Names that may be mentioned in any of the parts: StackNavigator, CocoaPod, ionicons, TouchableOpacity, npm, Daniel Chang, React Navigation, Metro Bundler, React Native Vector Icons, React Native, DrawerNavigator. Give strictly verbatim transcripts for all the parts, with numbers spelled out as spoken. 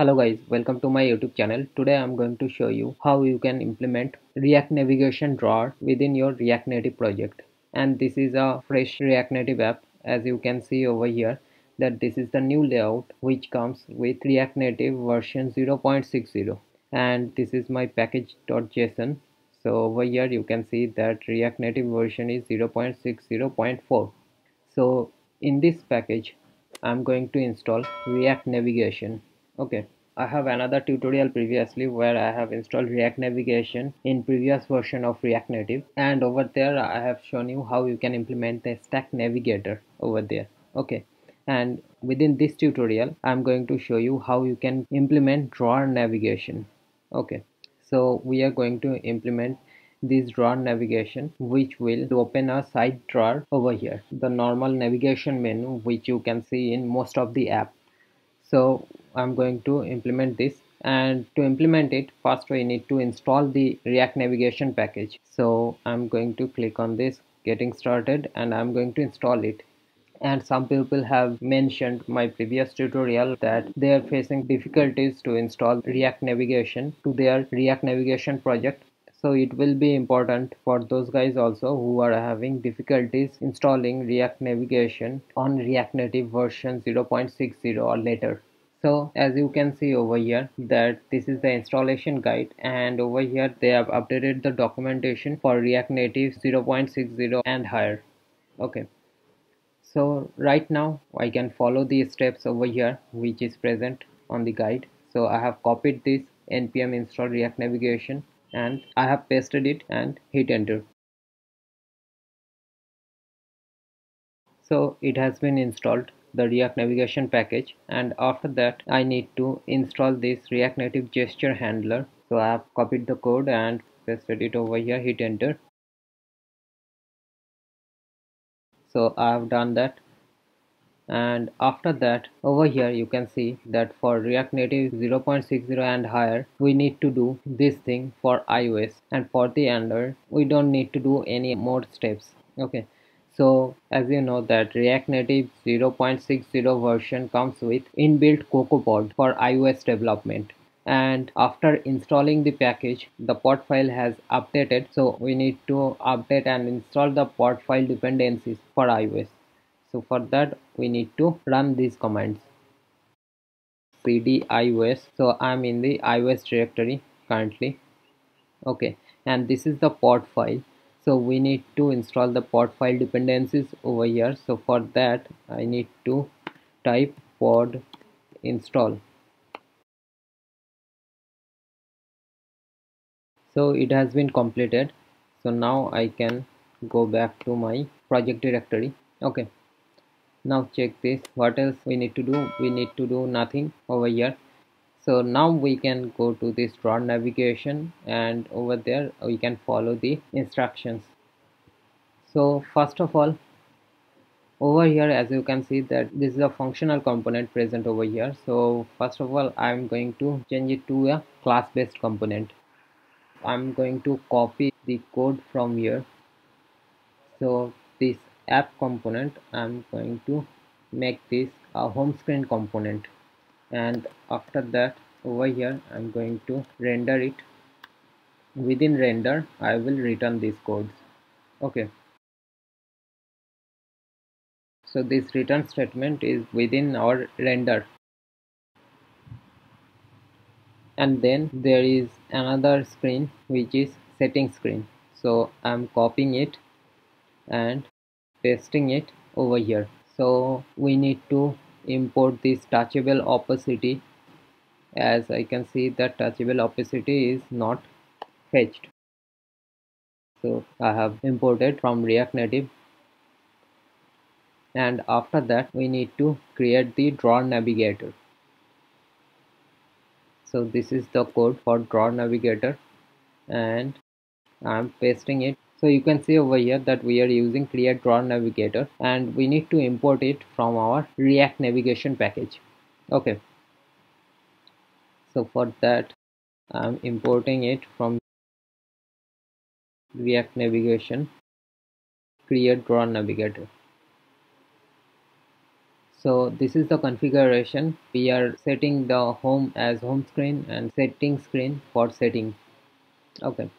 Hello guys, welcome to my YouTube channel. Today I'm going to show you how you can implement React Navigation drawer within your React Native project. And this is a fresh React Native app. As you can see over here, that this is the new layout which comes with React Native version zero point six zero, and this is my package.json. So over here you can see that React Native version is zero point six zero point four. So in this package I'm going to install React Navigation. Okay, I have another tutorial previously where I have installed React Navigation in previous version of React Native, and over there I have shown you how you can implement the StackNavigator over there. Okay, and within this tutorial I'm going to show you how you can implement drawer navigation. Okay, so we are going to implement this drawer navigation, which will open a side drawer over here, the normal navigation menu which you can see in most of the app. So I'm going to implement this, and to implement it first we need to install the React Navigation package. So I'm going to click on this getting started and I'm going to install it. And some people have mentioned my previous tutorial that they are facing difficulties to install React Navigation to their React Navigation project. So it will be important for those guys also who are having difficulties installing React Navigation on React Native version zero point six zero or later. So as you can see over here that this is the installation guide, and over here they have updated the documentation for React Native zero point six zero and higher. Okay, so right now I can follow the steps over here which is present on the guide. So I have copied this npm install React Navigation and I have pasted it and hit enter. So it has been installed, the React Navigation package, and after that I need to install this React Native gesture handler. So I have copied the code and pasted it over here, hit enter. So I have done that, and after that over here you can see that for React Native zero point six zero and higher we need to do this thing for iOS, and for the Android we don't need to do any more steps. Okay, so as you know that React Native zero point six zero version comes with inbuilt CocoaPod for iOS development, and after installing the package the pod file has updated, so we need to update and install the pod file dependencies for iOS. So for that we need to run these commands, cd iOS. So I'm in the iOS directory currently. Okay, and this is the pod file. So we need to install the pod file dependencies over here. So for that I need to type pod install. So it has been completed. So now I can go back to my project directory. Okay, now check this. What else we need to do? We need to do nothing over here. So now we can go to this drawer navigation, and over there we can follow the instructions. So first of all over here as you can see that this is a functional component present over here. So first of all I'm going to change it to a class-based component. I'm going to copy the code from here. So this app component I'm going to make this a home screen component, and after that over here I'm going to render it. Within render I will return these codes. Okay, so this return statement is within our render, and then there is another screen which is setting screen. So I'm copying it and pasting it over here. So we need to import this touchable opacity. As I can see that touchable opacity is not fetched, so I have imported from React Native. And after that we need to create the drawer navigator. So this is the code for drawer navigator and I'm pasting it. So you can see over here that we are using create drawer navigator, and we need to import it from our React Navigation package. Okay, so for that I'm importing it from React Navigation create drawer navigator. So this is the configuration. We are setting the home as home screen and setting screen for setting. Okay,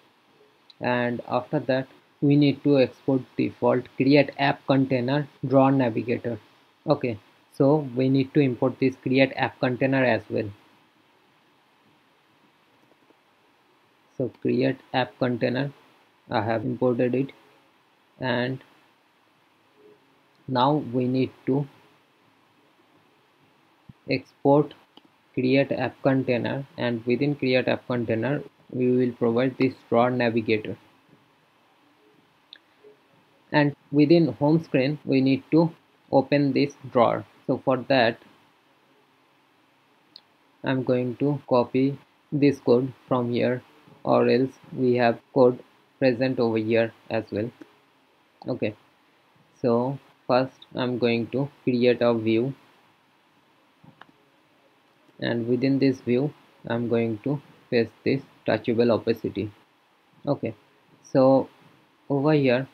and after that we need to export default create app container DrawerNavigator. Okay, so we need to import this create app container as well. So create app container, I have imported it, and now we need to export create app container, and within create app container we will provide this DrawerNavigator, and within home screen we need to open this drawer. So for that I'm going to copy this code from here, or else we have code present over here as well. Okay, so first I'm going to create a view, and within this view I'm going to paste this touchable opacity. Okay, so over here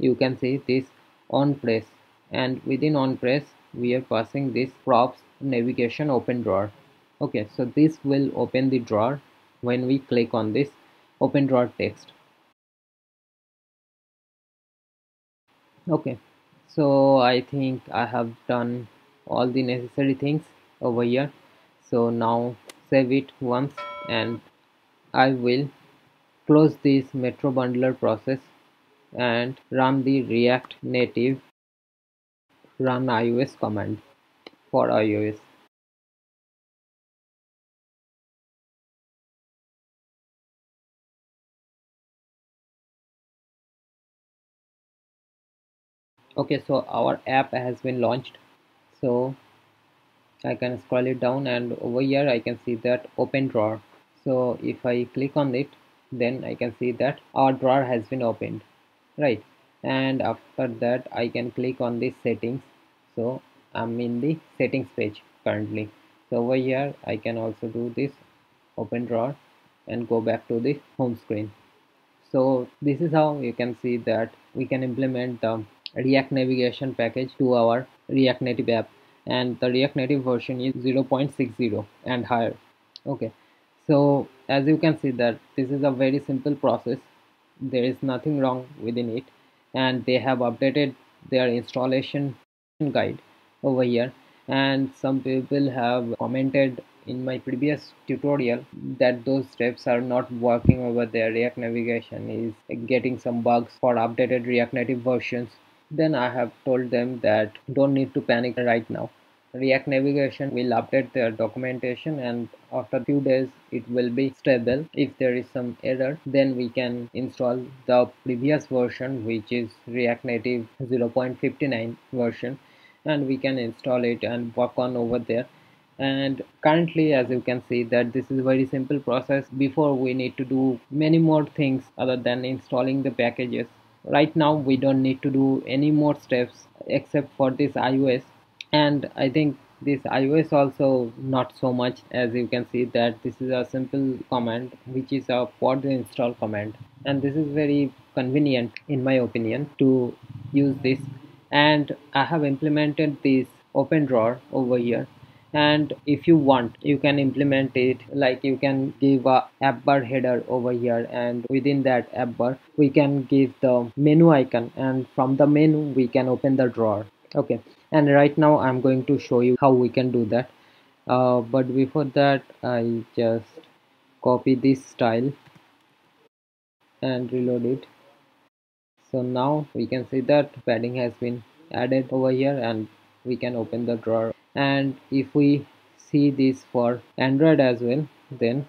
you can see this on press, and within on press we are passing this props navigation open drawer. Okay, so this will open the drawer when we click on this open drawer text. Okay, so I think I have done all the necessary things over here. So now save it once, and I will close this Metro Bundler process and run the React Native run iOS command for iOS. Okay, so our app has been launched. So I can scroll it down, and over here I can see that open drawer. So if I click on it, then I can see that our drawer has been opened, right? And after that I can click on this settings. So I'm in the settings page currently. So over here I can also do this open drawer and go back to the home screen. So this is how you can see that we can implement the React Navigation package to our React Native app, and the React Native version is zero point six zero and higher. Okay, so as you can see that this is a very simple process, there is nothing wrong within it, and they have updated their installation guide over here. And some people have commented in my previous tutorial that those steps are not working over there, React Navigation is getting some bugs for updated React Native versions. Then I have told them that don't need to panic right now. React Navigation will update their documentation, and after few days it will be stable. If there is some error, then we can install the previous version, which is React Native zero point five nine version, and we can install it and work on over there. And currently, as you can see, that this is a very simple process. Before, we need to do many more things other than installing the packages. Right now we don't need to do any more steps except for this iOS, and I think this iOS also not so much. As you can see that this is a simple command, which is a pod install command, and this is very convenient in my opinion to use this. And I have implemented this open drawer over here, and if you want you can implement it, like you can give a app bar header over here, and within that app bar we can give the menu icon, and from the menu we can open the drawer. Okay, and right now I'm going to show you how we can do that, uh, but before that I just copy this style and reload it. So now we can see that padding has been added over here, and we can open the drawer. And if we see this for Android as well, then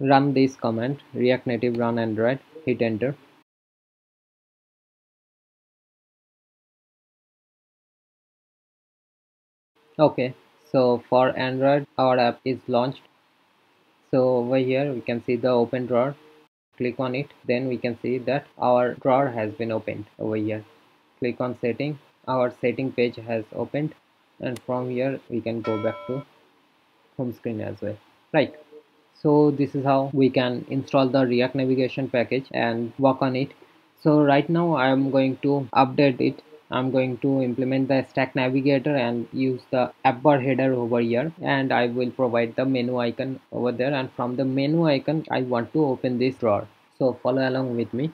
run this command, React Native run Android, hit enter. Okay, so for Android our app is launched. So over here we can see the open drawer, click on it, then we can see that our drawer has been opened over here. Click on setting, our setting page has opened, and from here we can go back to home screen as well, right? So this is how we can install the React Navigation package and work on it. So right now I am going to update it I'm going to implement the stack navigator and use the app bar header over here, and I will provide the menu icon over there, and from the menu icon I want to open this drawer. So follow along with me.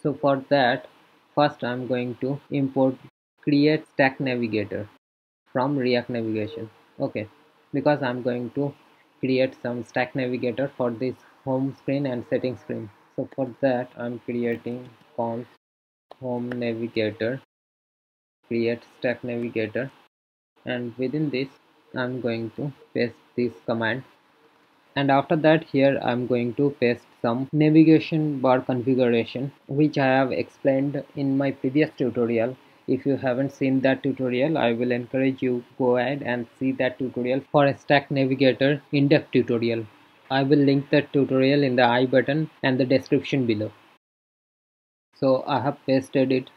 So for that, first I'm going to import create stack navigator from React Navigation, okay, because I'm going to create some stack navigator for this home screen and settings screen. So for that I'm creating const home navigator create stack navigator, and within this I'm going to paste this command, and after that here I'm going to paste some navigation bar configuration which I have explained in my previous tutorial. If you haven't seen that tutorial, I will encourage you go ahead and see that tutorial for a stack navigator in-depth tutorial. I will link that tutorial in the I button and the description below. So I have pasted it.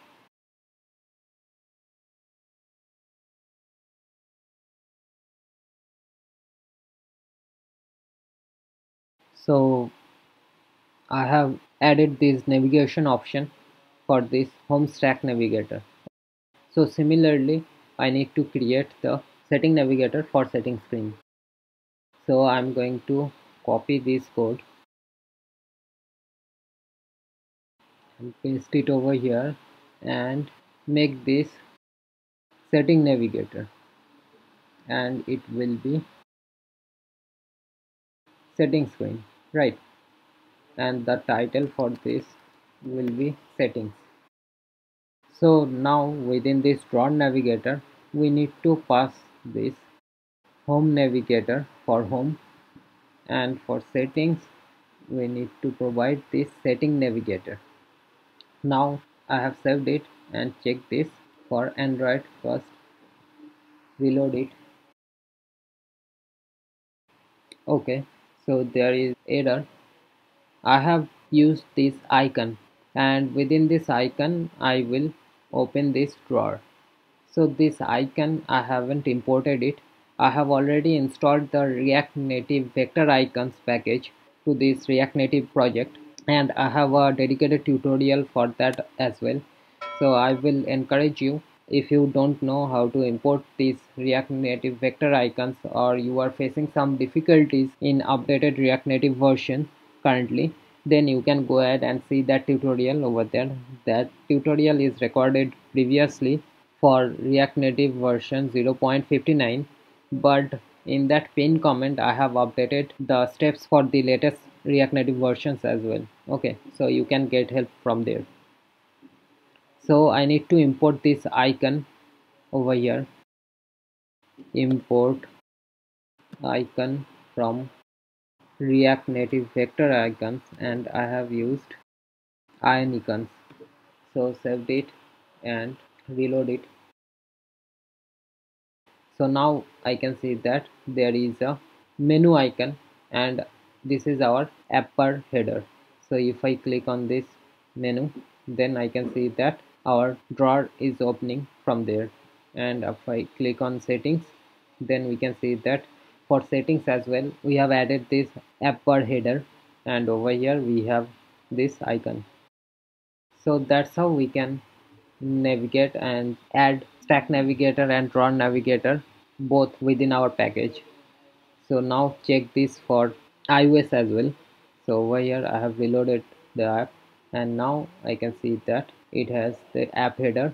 So I have added this navigation option for this home stack navigator. So similarly, I need to create the setting navigator for setting screen. So I'm going to copy this code and paste it over here and make this setting navigator, and it will be setting screen, right? And the title for this will be settings. So now within this drawer navigator we need to pass this home navigator for home, and for settings we need to provide this setting navigator. Now I have saved it and check this for Android first, reload it. Okay, so there is error. I have used this icon, and within this icon I will open this drawer. So this icon, I haven't imported it. I have already installed the React Native Vector Icons package to this React Native project, and I have a dedicated tutorial for that as well. So I will encourage you, if you don't know how to import these React Native Vector Icons, or you are facing some difficulties in updated React Native version currently, then you can go ahead and see that tutorial over there. That tutorial is recorded previously for React Native version zero point fifty-nine, but in that pinned comment I have updated the steps for the latest React Native versions as well. Okay, so you can get help from there. So I need to import this icon over here. Import icon from React Native Vector Icons, and I have used ionicons. So saved it and reload it. So now I can see that there is a menu icon, and this is our app bar header. So if I click on this menu, then I can see that our drawer is opening from there, and if I click on settings, then we can see that for settings as well we have added this app bar header, and over here we have this icon. So that's how we can navigate and add stack navigator and drawer navigator both within our package. So now check this for iOS as well. So over here I have reloaded the app, and now I can see that it has the app header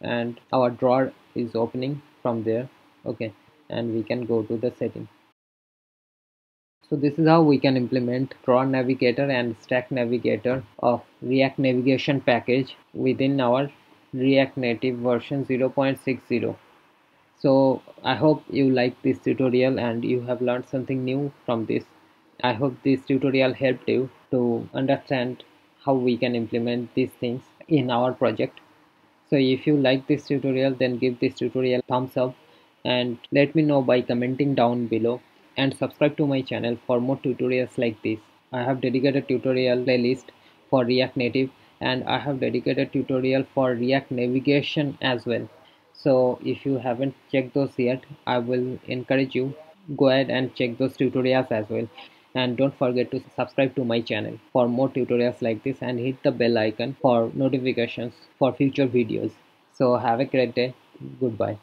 and our drawer is opening from there. Okay, and we can go to the setting. So this is how we can implement drawer navigator and stack navigator of React Navigation package within our React Native version zero point sixty. So I hope you like this tutorial and you have learned something new from this. I hope this tutorial helped you to understand how we can implement these things in our project. So if you like this tutorial, then give this tutorial a thumbs up and let me know by commenting down below, and subscribe to my channel for more tutorials like this. I have dedicated tutorial playlist for React Native, and I have dedicated tutorial for React Navigation as well. So if you haven't checked those yet, I will encourage you go ahead and check those tutorials as well. and don't forget to subscribe to my channel for more tutorials like this and hit the bell icon for notifications for future videos. So have a great day. Goodbye.